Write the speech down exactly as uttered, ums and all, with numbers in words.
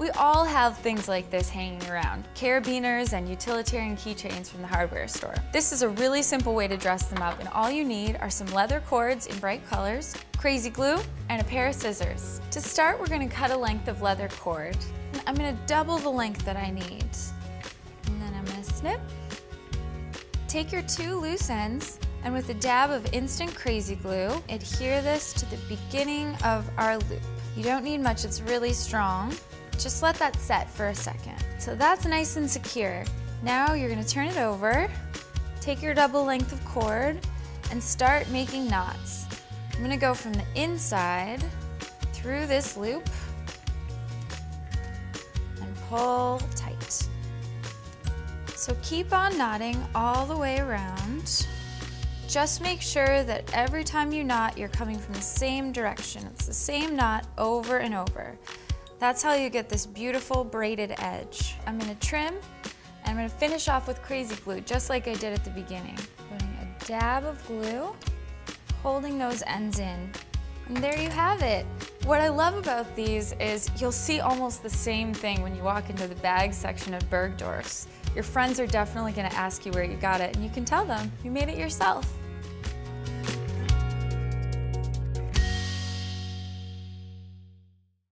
We all have things like this hanging around, carabiners and utilitarian keychains from the hardware store. This is a really simple way to dress them up, and all you need are some leather cords in bright colors, crazy glue, and a pair of scissors. To start, we're going to cut a length of leather cord. I'm going to double the length that I need, and then I'm going to snip. Take your two loose ends, and with a dab of instant crazy glue, adhere this to the beginning of our loop. You don't need much, it's really strong. Just let that set for a second. So that's nice and secure. Now you're gonna turn it over, take your double length of cord, and start making knots. I'm gonna go from the inside through this loop and pull tight. So keep on knotting all the way around. Just make sure that every time you knot, you're coming from the same direction. It's the same knot over and over. That's how you get this beautiful braided edge. I'm gonna trim, and I'm gonna finish off with crazy glue, just like I did at the beginning. Putting a dab of glue, holding those ends in. And there you have it. What I love about these is you'll see almost the same thing when you walk into the bag section at Bergdorf's. Your friends are definitely gonna ask you where you got it, and you can tell them you made it yourself.